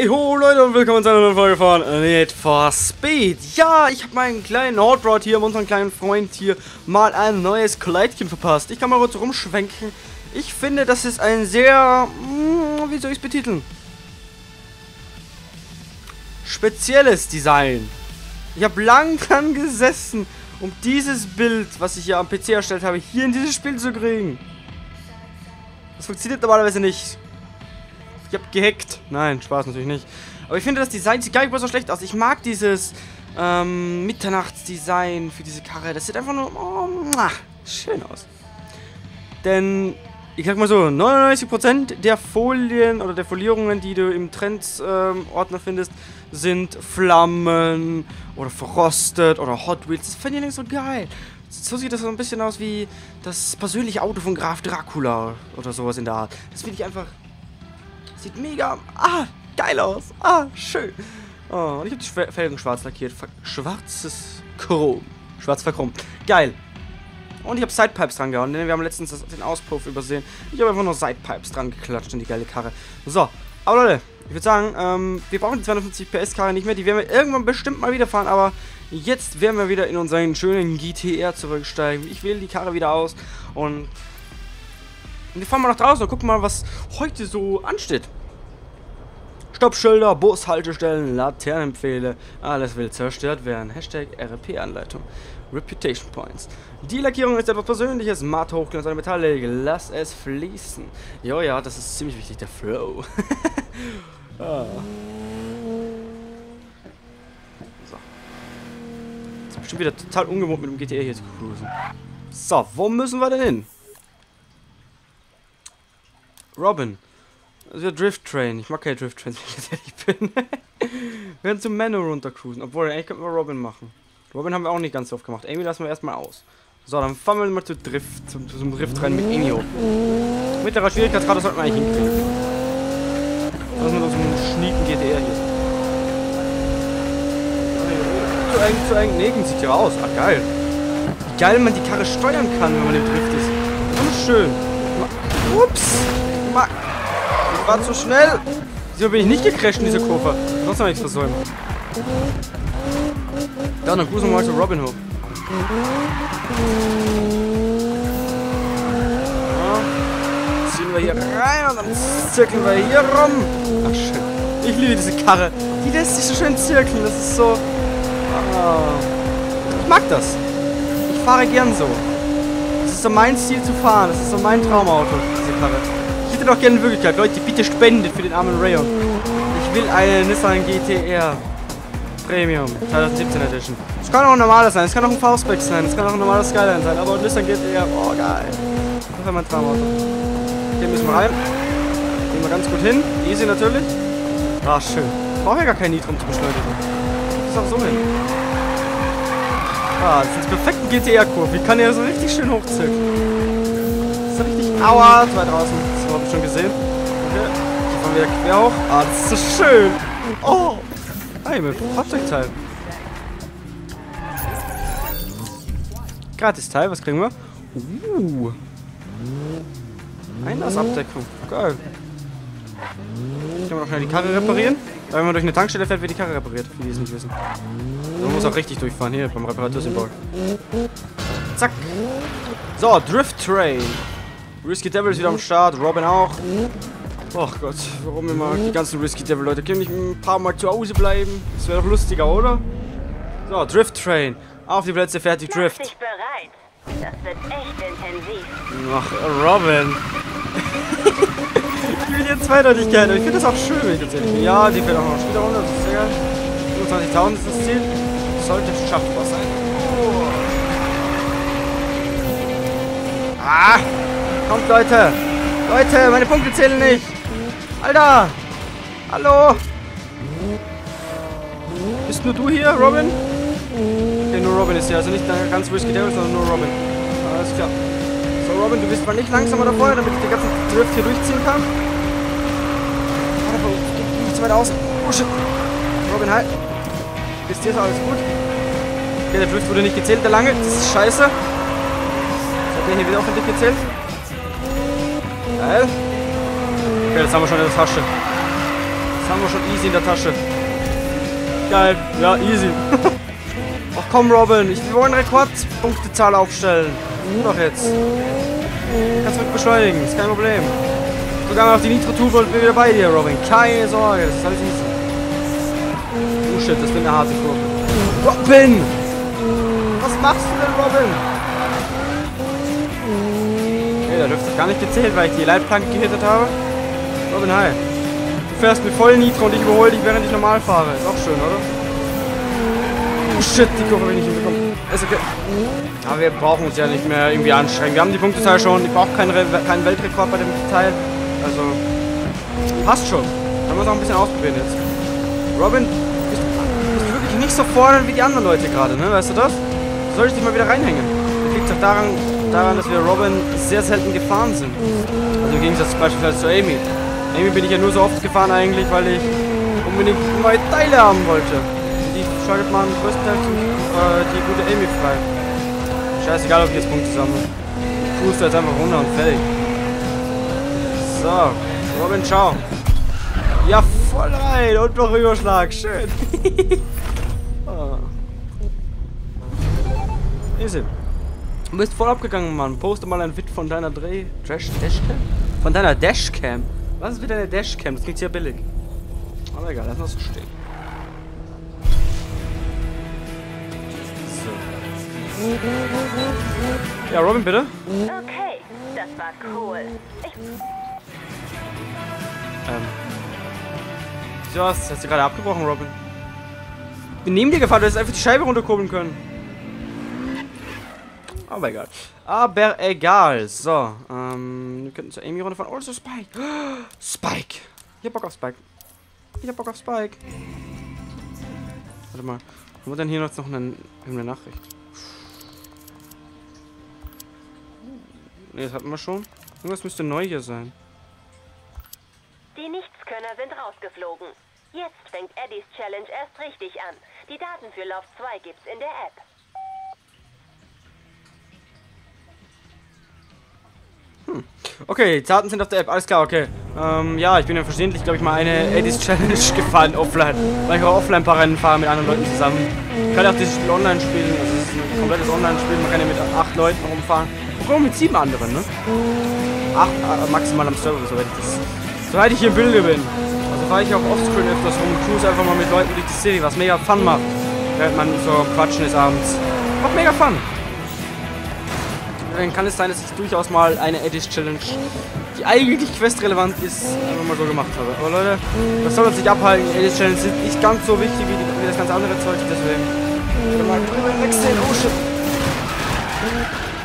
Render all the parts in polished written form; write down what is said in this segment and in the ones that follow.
Hey ho Leute und willkommen zu einer neuen Folge von Need for Speed. Ja, ich habe meinen kleinen Hotrod hier, unseren kleinen Freund hier, mal ein neues Kleidchen verpasst. Ich kann mal kurz rumschwenken. Ich finde, das ist ein sehr, wie soll ich es betiteln? Spezielles Design. Ich habe lang dran gesessen, um dieses Bild, was ich hier am PC erstellt habe, hier in dieses Spiel zu kriegen. Das funktioniert normalerweise nicht. Ich hab gehackt. Nein, Spaß natürlich nicht. Aber ich finde, das Design sieht gar nicht mal so schlecht aus. Ich mag dieses Mitternachtsdesign für diese Karre. Das sieht einfach nur schön aus. Denn, ich sag mal so, 99% der Folien oder der Folierungen, die du im Trends-Ordner findest, sind Flammen oder verrostet oder Hot Wheels. Das finde ich nicht so geil. So sieht das so ein bisschen aus wie das persönliche Auto von Graf Dracula oder sowas in der Art. Das finde ich einfach... Sieht mega geil aus. Schön. Oh, und ich habe die Felgen schwarz lackiert. Schwarzes Chrom. Schwarz verchromt. Geil. Und ich habe Sidepipes dran gehauen, denn wir haben letztens den Auspuff übersehen. Ich habe einfach nur Sidepipes dran geklatscht in die geile Karre. So, aber Leute, ich würde sagen, wir brauchen die 250 PS Karre nicht mehr. Die werden wir irgendwann bestimmt mal wieder fahren, aber jetzt werden wir wieder in unseren schönen GTR zurücksteigen. Ich wähle die Karre wieder aus und... wir fahren mal nach draußen und gucken mal, was heute so ansteht. Stoppschilder, Bushaltestellen, Laternenpfähle, alles will zerstört werden. Hashtag RP-Anleitung. Reputation Points. Die Lackierung ist etwas Persönliches. Matt hochglanz an Metallig. Lass es fließen. Ja, das ist ziemlich wichtig, der Flow. So. Das ist bestimmt wieder total ungewohnt, mit dem GTR hier zu cruisen. So, wo müssen wir denn hin? Robin. Das wird Drift Train. Ich mag keine Drift Trains, wenn ich jetzt ehrlich bin. Wir werden zum Menno runter cruisen. Obwohl, eigentlich könnten wir Robin machen. Robin haben wir auch nicht ganz so oft gemacht. Amy lassen wir erstmal aus. So, dann fahren wir mal zum Drift rein mit Inyo. Mittlerer Schwierigkeitsgrad sollten wir eigentlich hinkriegen. Das ist nur so ein schnieken GTR hier. Zu eng, neben sieht ja aus. Geil. Wie geil man die Karre steuern kann, wenn man im Drift ist. So schön. Ups. Ich war zu schnell. Wieso bin ich nicht gecrasht in diese Kurve? Sonst noch nichts versäumen. Ja, dann cruisen wir mal zu Robin hoch. Ja. Ziehen wir hier rein und dann zirkeln wir hier rum. Ach schön. Ich liebe diese Karre. Die lässt sich so schön zirkeln. Das ist so... Ich mag das. Ich fahre gern so. Das ist so mein Stil zu fahren. Das ist so mein Traumauto, diese Karre. Ich hätte doch gerne in Wirklichkeit. Leute, bitte spendet für den armen Rayon. Ich will eine Nissan GTR Premium 2017 Edition. Es kann auch ein normales sein, es kann auch ein V-Spec sein, es kann auch ein normales Skyline sein, aber Nissan GTR, geil. Das ist mein Traumauto. Okay, müssen wir rein. Gehen wir ganz gut hin. Easy natürlich. Schön. Ich brauche ja gar kein Nitro, um zu beschleunigen. Das ist auch so hin. Das ist eine perfekte GTR-Kurve. Ich kann ja so richtig schön hochziehen. Das ist richtig. Aua, zwei draußen. Das habe ich schon gesehen. Okay. Jetzt fahren wir wieder quer hoch. Das ist so schön. Hey, mit Fahrzeugteil. Gratis-Teil, was kriegen wir? Einlassabdeckung. Geil. Können wir noch schnell die Karre reparieren? Weil wenn man durch eine Tankstelle fährt, wird die Karre repariert. Für die es nicht wissen. Man muss auch richtig durchfahren hier beim Reparatursymbol. Zack. So, Drift Train. Risky Devil ist wieder am Start, Robin auch. Ach Gott, warum immer die ganzen Risky Devil Leute? Können nicht ein paar Mal zu Hause bleiben? Das wäre doch lustiger, oder? So, Drift Train. Auf die Plätze, fertig, Drift. Ich bin bereit. Das wird echt intensiv. Ach, Robin. Ich will hier Zweideutigkeit, aber ich finde das auch schön, wenn ich jetzt ehrlich bin. Ja, die fällt auch noch später runter, das ist sehr geil. 25.000 ist das Ziel. Das sollte schaffbar sein. Kommt, Leute! Leute, meine Punkte zählen nicht! Alter! Hallo! Bist nur du hier, Robin? Okay, nur Robin ist hier. Also nicht ganz Risky Devil, sondern nur Robin. Alles klar. So, Robin, du bist mal nicht langsamer da vorne, damit ich den ganzen Drift hier durchziehen kann. Warte, geh nicht zu weit aus. Oh shit! Robin, halt! Bis hier ist alles gut. Okay, der Drift wurde nicht gezählt, der lange. Das ist scheiße. Hat der hier wieder offensichtlich gezählt? Geil. Okay, jetzt haben wir schon eine Tasche. Das haben wir schon easy in der Tasche. Geil, ja, easy. Ach komm, Robin, ich will eine Rekordpunktezahl aufstellen. Nur noch jetzt. Kannst du mich beschleunigen, ist kein Problem. Sogar mal auf die Nitro-Tube und bin wieder bei dir, Robin. Keine Sorge, das ist alles easy. Oh shit, das wird eine harte Kurve. Robin! Was machst du denn, Robin? Okay, da dürfte ich gar nicht gezählt, weil ich die Leitplanken gehittet habe. Robin, hi. Du fährst mit voll Nitro und ich überhole dich, während ich normal fahre. Ist auch schön, oder? Oh shit, die Kurve bin ich hinbekommen. Ist okay. Aber wir brauchen uns ja nicht mehr irgendwie anstrengen. Wir haben die Punktezahl schon. Ich brauche keinen Weltrekord bei dem Teil. Also, passt schon. Dann müssen wir es auch ein bisschen ausprobieren jetzt. Robin, bist wirklich nicht so fordernd wie die anderen Leute gerade, ne? Weißt du das? Soll ich dich mal wieder reinhängen? Das liegt doch daran, dass wir Robin sehr selten gefahren sind. Also im Gegensatz beispielsweise zu Amy. Amy bin ich ja nur so oft gefahren eigentlich, weil ich unbedingt neue Teile haben wollte. Die schaltet man größtenteils die gute Amy frei. Scheißegal, ob ich jetzt Punkte sammle. Ich puste jetzt einfach runter und fertig. So, Robin, ciao. Ja, voll rein und noch Überschlag, schön. Oh. Easy. Du bist voll abgegangen, Mann. Poste mal ein Wit von deiner Dashcam? Von deiner Dashcam? Was ist mit deiner Dashcam? Das klingt ja billig. Aber egal, lass mal so stehen. So. Ja, Robin, bitte. Okay, das war cool. So, was? Hast du gerade abgebrochen, Robin? Wir nehmen dir Gefahr, du hättest einfach die Scheibe runterkurbeln können. Aber egal. Aber egal. So, wir könnten zu Amy runterfahren. Oh, so Spike. Spike. Ich hab Bock auf Spike. Ich hab Bock auf Spike. Warte mal. Haben wir denn hier noch eine Nachricht? Ne, das hatten wir schon. Irgendwas müsste neu hier sein. Die Nichtskönner sind rausgeflogen. Jetzt fängt Eddies Challenge erst richtig an. Die Daten für Love 2 gibt's in der App. Okay, die Daten sind auf der App, alles klar, okay. Ja, ich bin ja versehentlich, glaube ich, mal eine Eddies Challenge gefahren, offline. Weil ich auch offline ein paar Rennen fahre mit anderen Leuten zusammen. Ich kann ja auch dieses Spiel online spielen, also es ist ein komplettes Online-Spiel, man kann ja mit 8 Leuten rumfahren. Warum mit 7 anderen, ne? 8 maximal am Server, soweit ich hier im Bilde bin. Also fahre ich auch offscreen öfters rum, cruise einfach mal mit Leuten durch die City, was mega Fun macht. Während man so quatschen ist abends. Macht mega Fun. Dann kann es sein, dass ich durchaus mal eine Eddies Challenge, die eigentlich questrelevant ist, einfach mal so gemacht habe. Aber Leute, das soll uns nicht abhalten. Eddies Challenge sind nicht ganz so wichtig wie das ganze andere Zeug, deswegen. Mal drüber wechseln. Oh shit.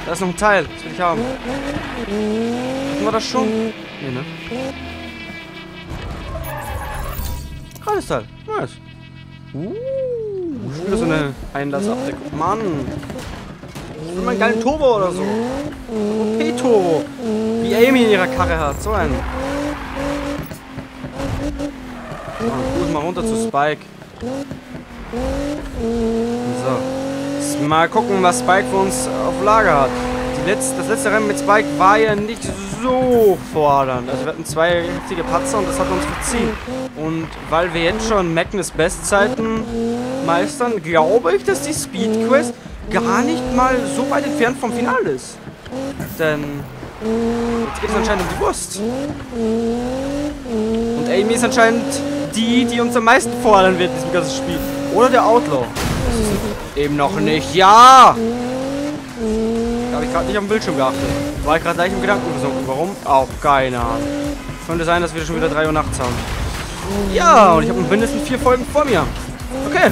Da ist noch ein Teil, das will ich haben. Hatten wir das schon? Nee, ne? Kleines Teil. Nice. Ich spiele so eine Einlassabdeckung. Mann. Ich will mal einen geilen Turbo oder so. OP-Turbo. Wie Amy in ihrer Karre hat. So einen. Oh, gut, mal runter zu Spike. So. Mal gucken, was Spike für uns auf Lager hat. Das letzte Rennen mit Spike war ja nicht so fordernd. Also wir hatten 2 richtige Patzer und das hat uns verziehen. Und weil wir jetzt schon Magnus Bestzeiten meistern, glaube ich, dass die Speedquest gar nicht mal so weit entfernt vom Finale ist. Denn jetzt geht es anscheinend um die Wurst. Und Amy ist anscheinend die uns am meisten fordern wird in diesem ganzen Spiel. Oder der Outlaw. Eben noch nicht. Ja! Da habe ich gerade nicht auf dem Bildschirm geachtet. War ich gerade leicht im Gedanken versunken. Warum? Auch keine Ahnung. Könnte sein, dass wir schon wieder 3 Uhr nachts haben. Ja, und ich habe mindestens 4 Folgen vor mir. Okay.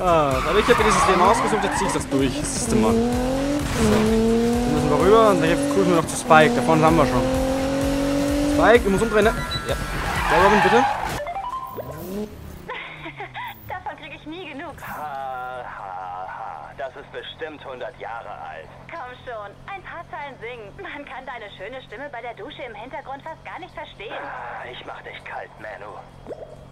Aber ich habe mir dieses Thema ausgesucht, jetzt ziehe ich das durch. Das ist immer. So. Dann müssen wir rüber und dann gucken wir noch zu Spike. Da vorne haben wir schon. Spike, ich muss umdrehen, ne? Ja. Ja, Robin, bitte. Davon kriege ich nie genug. Ha, ha, ha. Das ist bestimmt 100 Jahre alt. Komm schon, ein paar Zeilen singen. Man kann deine schöne Stimme bei der Dusche im Hintergrund fast gar nicht verstehen. Ich mach dich kalt, Manu.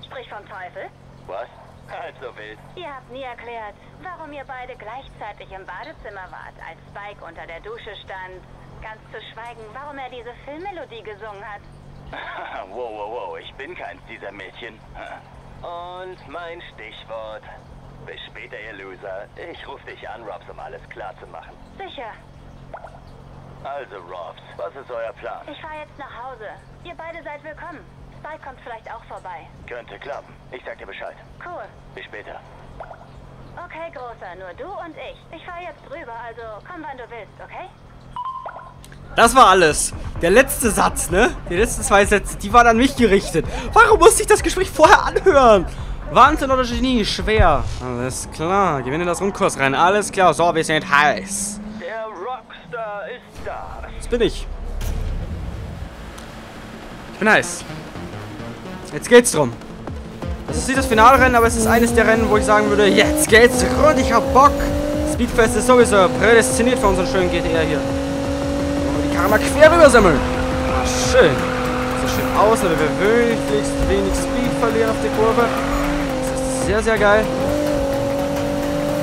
Sprich vom Teufel. Was? Also wild. Ihr habt nie erklärt, warum ihr beide gleichzeitig im Badezimmer wart, als Spike unter der Dusche stand. Ganz zu schweigen, warum er diese Filmmelodie gesungen hat. Wow, wow, wow, ich bin keins dieser Mädchen. Und mein Stichwort. Bis später, ihr Loser. Ich rufe dich an, Robs, um alles klar zu machen. Sicher. Also, Robs, was ist euer Plan? Ich fahre jetzt nach Hause. Ihr beide seid willkommen. Spike kommt vielleicht auch vorbei. Könnte klappen. Ich sag dir Bescheid. Cool. Bis später. Okay, Großer, nur du und ich. Ich fahre jetzt drüber, also komm, wann du willst, okay? Das war alles. Der letzte Satz, ne? Die letzten zwei Sätze, die waren an mich gerichtet. Warum musste ich das Gespräch vorher anhören? Wahnsinn oder Genie? Schwer. Alles klar. Gewinne das Rundkurs rein. Alles klar. So, wir sind heiß. Der Rockstar ist da. Das bin ich. Ich bin heiß. Jetzt geht's drum. Das ist nicht das Finalrennen, aber es ist eines der Rennen, wo ich sagen würde, jetzt geht's rund, ich hab Bock. Speedfest ist sowieso prädestiniert für unseren schönen GTR hier. Wollen wir die Karre mal quer rübersammeln. Ah, schön. So schön aus, aber wir wenig Speed verlieren auf die Kurve. Das ist sehr, sehr geil.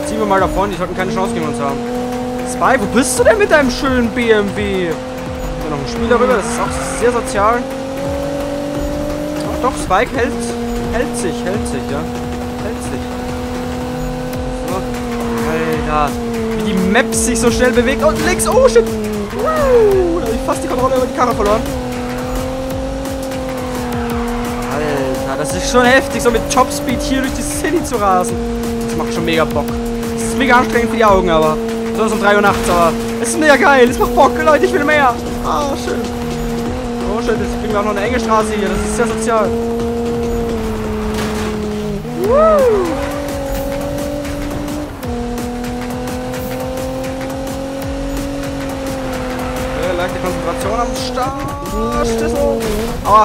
Ziehen wir mal davon, die sollten keine Chance gegen uns haben. Spy, wo bist du denn mit deinem schönen BMW? So, noch ein Spiel darüber, das ist auch sehr sozial. Doch, Spike hält sich, ja. Hält sich. So. Alter. Wie die Map sich so schnell bewegt. Und links, oh shit. Da hab ich fast die Kontrolle über die Karre verloren. Alter, das ist schon heftig, so mit Topspeed hier durch die City zu rasen. Das macht schon mega Bock. Das ist mega anstrengend für die Augen, aber. Sonst um 3 Uhr nachts, aber. Es ist mega geil, es macht Bock, Leute, ich will mehr. Ah, schön. Oh shit, jetzt kriegen wir auch noch eine enge Straße hier, das ist sehr sozial. Woo! Leichte Konzentration am Startschlüssel. Aua,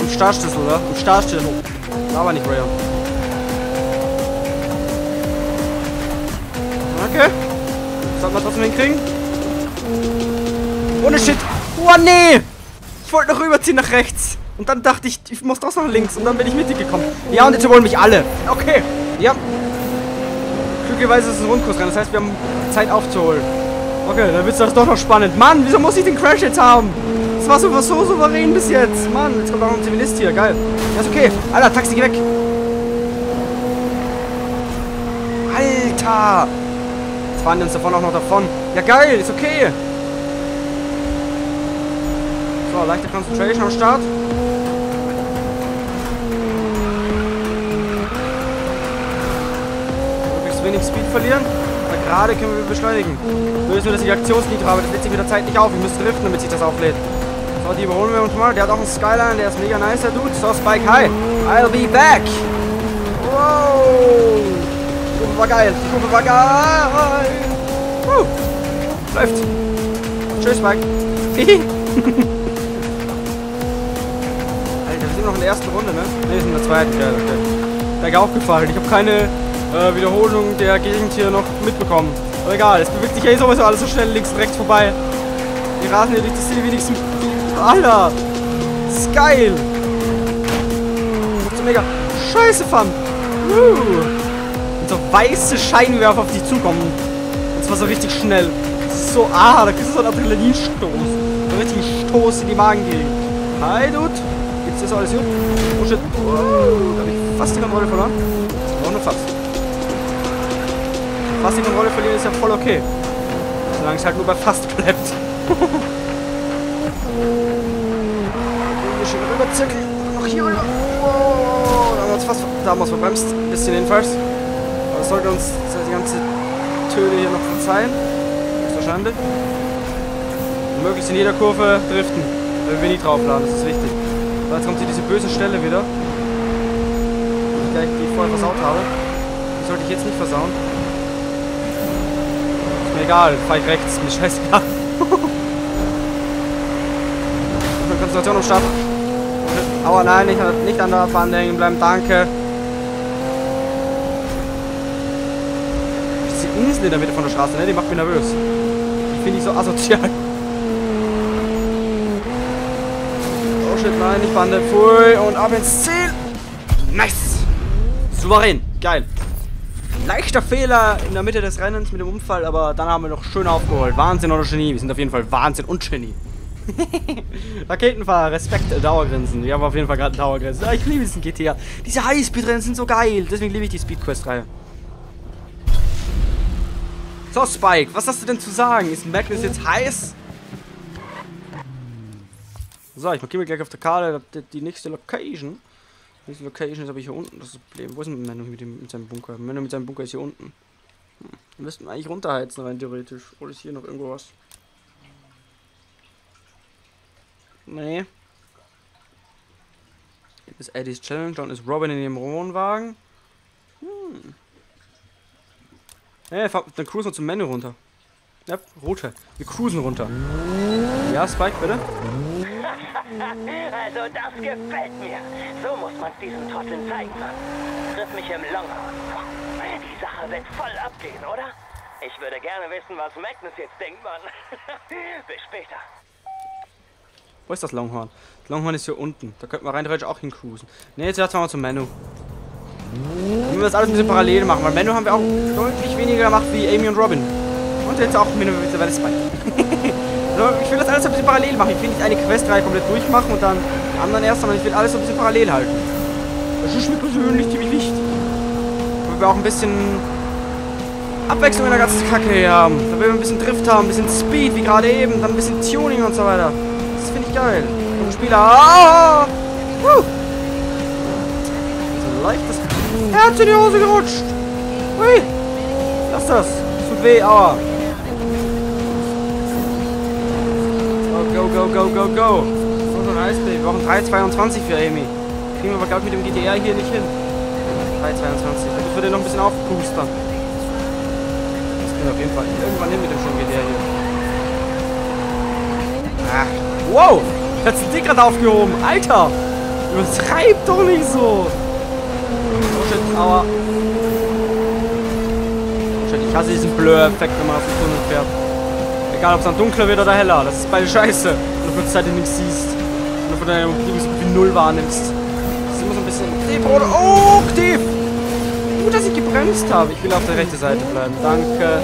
am Startschlüssel, oder? Am Startschlüssel. Aber nicht Rayon. Okay. Sollten wir trotzdem hinkriegen? Ohne Shit. Oh nee! Ich wollte noch rüberziehen nach rechts. Und dann dachte ich, ich muss doch nach links. Und dann bin ich mittig gekommen. Ja, und jetzt wollen mich alle. Okay. Ja. Glücklicherweise ist es ein Rundkursrennen. Das heißt, wir haben Zeit aufzuholen. Okay, dann wird das doch noch spannend. Mann, wieso muss ich den Crash jetzt haben? Das war so souverän bis jetzt. Mann, jetzt kommt auch noch ein Zivilist hier. Geil. Das ist okay. Alter, Taxi, geh weg. Alter. Jetzt fahren die uns davon auch noch davon. Ja, geil. Ist okay. So, leichte Konzentration am Start. Möglichst wenig Speed verlieren. Aber gerade können wir beschleunigen. Nur ist nur, dass ich die Aktionslied habe. Das lädt sich mit der Zeit nicht auf. Ich muss driften, damit sich das auflädt. So, die überholen wir uns mal. Der hat auch einen Skyline. Der ist mega nice, der Dude. So, Spike, hi. I'll be back. Wow. Die Kurve war geil. Die Kurve war geil. Läuft. Tschüss, Spike. Alter, wir sind noch in der ersten Runde, ne? Ne, wir sind in der zweiten, ja, okay. Danke, aufgefallen. Ich habe keine Wiederholung der Gegend hier noch mitbekommen. Aber egal, es bewegt sich ja eh sowieso alles so schnell links und rechts vorbei. Die rasen hier durch die City wenigstens. Alter! Das ist geil! So mega Scheiße, Fun! Und so weiße Scheinwerfer auf dich zukommen. Und zwar so richtig schnell. So, da kriegst du so einen Adrenalinstoß. Richtig Stoß in die Magengegend. Hi, Dude. Geht's dir so alles gut? Oh shit. Oh, da hab ich fast die Kontrolle verloren. Oh, nur fast. Fast die Kontrolle verlieren ist ja voll okay. Solange es halt nur bei fast bleibt. Hier schön rüber zirkeln. Noch hier rüber. Oh, da haben wir uns fast. Da haben wir uns verbremst. Ein bisschen jedenfalls. Aber das sollte uns die ganze Töne hier noch verzeihen. Höchstwahrscheinlich. Möglichst in jeder Kurve driften, wenn wir nie draufladen, das ist wichtig. Aber jetzt kommt hier diese böse Stelle wieder, die ich vorher versaut habe. Die sollte ich jetzt nicht versauen. Ist mir egal, fahr ich rechts, mir scheißegal. Konzentration am Start. Aua, nein, nicht an der Fahne hängen bleiben, danke. Diese Insel in der Mitte von der Straße, ne? Die macht mich nervös. Die finde ich so asozial. Nein, ich wandle. Pfui und ab ins Ziel. Nice. Souverän. Geil. Leichter Fehler in der Mitte des Rennens mit dem Unfall, aber dann haben wir noch schön aufgeholt. Wahnsinn oder Genie? Wir sind auf jeden Fall Wahnsinn und Genie. Raketenfahrer, Respekt, Dauergrenzen. Wir haben auf jeden Fall gerade Dauergrenzen. Ich liebe diesen GTR. Diese High-Speed-Rennen sind so geil. Deswegen liebe ich die Speed-Quest-Reihe. So, Spike, was hast du denn zu sagen? Ist Magnus jetzt heiß? So, ich markiere mir gleich auf der Karte die nächste Location. Die nächste Location ist aber hier unten. Das ist das Problem. Wo ist denn Menno mit seinem Bunker? Menno mit seinem Bunker ist hier unten. Wir müssten eigentlich runterheizen, rein theoretisch. Oder ist hier noch irgendwo was? Nee. Ist Eddies Challenge und ist Robin in dem Wohnwagen? Hm. Hey, dann cruisen wir zum Menü runter. Ja, Route. Wir cruisen runter. Ja, Spike, bitte. Also das gefällt mir. So muss man es diesen Trotteln zeigen, Mann. Triff mich im Longhorn. Die Sache wird voll abgehen, oder? Ich würde gerne wissen, was Magnus jetzt denkt, Mann. Bis später. Wo ist das Longhorn? Das Longhorn ist hier unten. Da könnten wir rein theoretisch auch hin cruisen. Ne, jetzt fahren wir zum Menü. Dann müssen wir das alles ein bisschen parallel machen, weil Menno haben wir auch deutlich weniger gemacht wie Amy und Robin. Und jetzt auch mittlerweile Spike. Ich will das alles ein bisschen parallel machen. Ich will nicht eine Questreihe komplett durchmachen und dann den anderen erst, sondern ich will alles ein bisschen parallel halten. Das ist mir persönlich ziemlich wichtig. Weil wir auch ein bisschen Abwechslung in der ganzen Kacke haben. Dann will wir ein bisschen Drift haben, ein bisschen Speed wie gerade eben, dann ein bisschen Tuning und so weiter. Das finde ich geil. Und Spieler. Ah! So leicht das. Er hat in die Hose gerutscht. Ui. Lass das. Tut weh, aua. Oh, go, go, go, go, go. So ein Eisbaby. Wir brauchen 3,22 für Amy. Kriegen wir aber, glaube ich, mit dem GTR hier nicht hin. 3,22. Also würde noch ein bisschen aufboostern. Das kriegen wir auf jeden Fall irgendwann hin mit dem schönen GTR hier. Ach. Wow. Hat den Dick gerade aufgehoben. Alter. Übertreib doch nicht so. Aua. Ich hasse diesen Blur-Effekt, wenn man auf den Tunnel fährt. Egal, ob es dann dunkler wird oder heller, das ist beide scheiße. Wenn du von der Seite nichts siehst. Wenn du von deiner Umgebung so gut wie null wahrnimmst. Das ist immer so ein bisschen... Oh, Kniff! Gut, dass ich gebremst habe. Ich will auf der rechten Seite bleiben. Danke.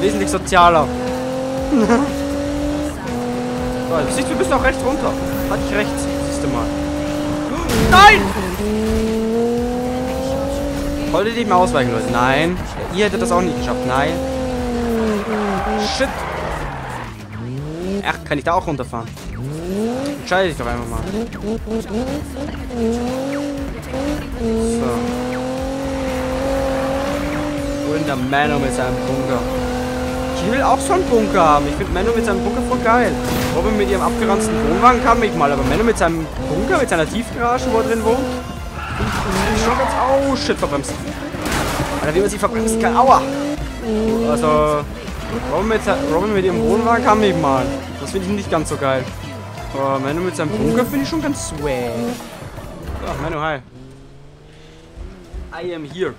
Wesentlich sozialer. So, wir müssen auch rechts runter. Hatte ich recht, siehst du mal. Nein! Wolltet ihr nicht mehr ausweichen, Leute? Nein. Ihr hättet das auch nicht geschafft. Nein. Shit. Ach, kann ich da auch runterfahren? Entscheide dich doch einfach mal. So. Und der Menno mit seinem Bunker. Ich will auch so einen Bunker haben. Ich finde Menno mit seinem Bunker voll geil. Robin mit ihrem abgeranzten Wohnwagen kam ich mal, aber Menno mit seinem Bunker, mit seiner Tiefgarage, wo er drin wohnt. Oh, shit, verbremst. Alter, wie man sie verbremst kann. Aua! Also, Robin mit ihrem Wohnwagen kam eben mal. Das finde ich nicht ganz so geil. Aber Menno mit seinem Bunker finde ich schon ganz swag. So, Menno, hi. I am here.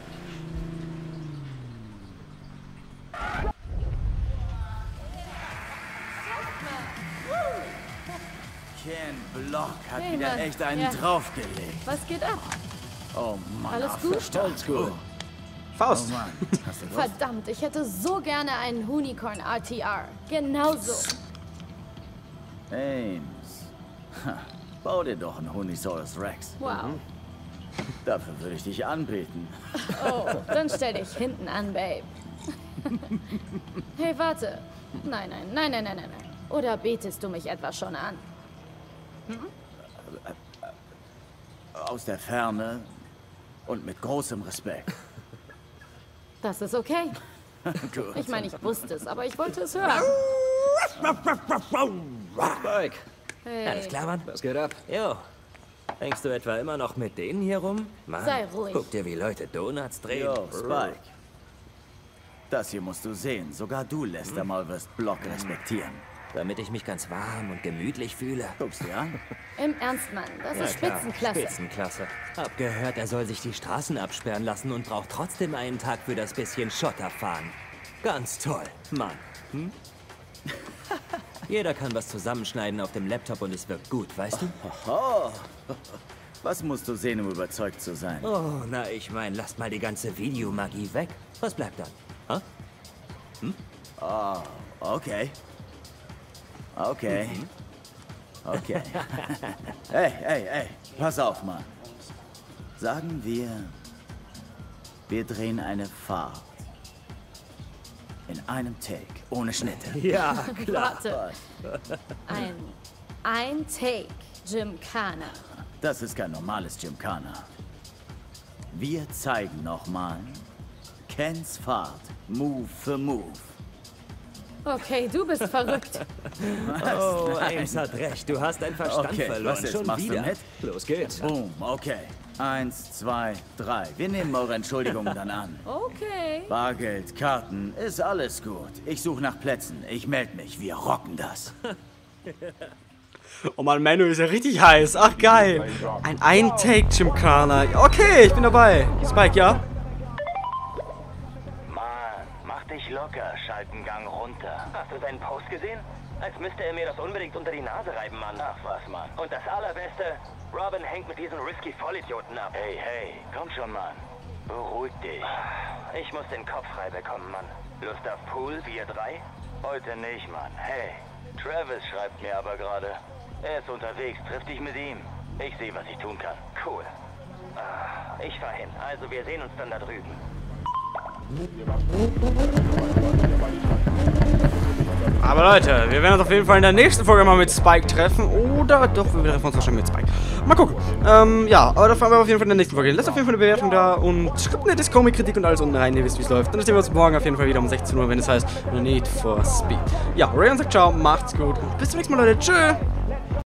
Ken Block hat hey, wieder echt einen draufgelegt. Was geht ab? Oh Mann, alles gut? Alles gut. Faust. Oh Mann. Verdammt, ich hätte so gerne einen Hoonicorn-RTR. Genauso. Ames. Ha, bau dir doch einen Hoonisaurus Rex. Wow. Mhm. Dafür würde ich dich anbieten. Oh, dann stell dich hinten an, Babe. Hey, warte. Nein, nein, nein, nein, nein, nein. Oder betest du mich etwa schon an? Hm? Aus der Ferne und mit großem Respekt. Das ist okay. Ich meine, ich wusste es, aber ich wollte es hören. Spike. Hey. Alles klar, Mann? Was geht ab? Jo. Hängst du etwa immer noch mit denen hier rum? Mann, sei ruhig. Guck dir, wie Leute Donuts drehen. Yo, Spike. Das hier musst du sehen. Sogar du, Lester, mal wirst Block respektieren. Damit ich mich ganz warm und gemütlich fühle. Guckst du an? Im Ernst, Mann. Das ist Spitzenklasse. Spitzenklasse. Hab gehört, er soll sich die Straßen absperren lassen und braucht trotzdem einen Tag für das bisschen Schotterfahren. Ganz toll, Mann. Hm? Jeder kann was zusammenschneiden auf dem Laptop und es wirkt gut, weißt du? Oh, oh. Was musst du sehen, um überzeugt zu sein? Oh, na, ich meine, lass mal die ganze Videomagie weg. Was bleibt dann? Huh? Hm? Oh, okay. Okay. Okay. Ey, pass auf, Mann. Sagen wir, wir drehen eine Fahrt. In einem Take, ohne Schnitte. Ja, klar. Warte. Ein Take, Gymkhana. Das ist kein normales Gymkhana. Wir zeigen nochmal Kens Fahrt, Move für Move. Okay, du bist verrückt. Oh, Ames hat recht. Du hast deinen Verstand verloren. Was jetzt? Schon machst wieder? Du mit? Los geht's. Boom, okay. 1, 2, 3. Wir nehmen eure Entschuldigung dann an. Okay. Bargeld, Karten, ist alles gut. Ich suche nach Plätzen. Ich melde mich. Wir rocken das. Oh Mann, Manu ist ja richtig heiß. Ach, geil. Ein Ein-Take-Gymkhana. Okay, ich bin dabei. Spike, ja? Dich locker, schalten Gang runter. Hast du seinen Post gesehen? Als müsste er mir das unbedingt unter die Nase reiben, Mann. Ach was, Mann. Und das Allerbeste, Robin hängt mit diesen risky Vollidioten ab. Hey, komm schon, Mann. Beruhig dich. Ich muss den Kopf frei bekommen, Mann. Lust auf Pool, 4-3? Heute nicht, Mann. Hey, Travis schreibt mir aber gerade. Er ist unterwegs, triff dich mit ihm. Ich sehe, was ich tun kann. Cool. Ich fahr hin. Also, wir sehen uns dann da drüben. Aber Leute, wir werden uns auf jeden Fall in der nächsten Folge mal mit Spike treffen. Oder doch, wir treffen uns wahrscheinlich mit Spike. Mal gucken. Ja, aber da fahren wir auf jeden Fall in der nächsten Folge. Lasst auf jeden Fall eine Bewertung da und schreibt eine Discord, Kritik und alles unten rein. Ihr wisst, wie es läuft. Dann sehen wir uns morgen auf jeden Fall wieder um 16 Uhr, wenn es heißt Need for Speed. Ja, Rayon sagt ciao, macht's gut und bis zum nächsten Mal, Leute. Tschö.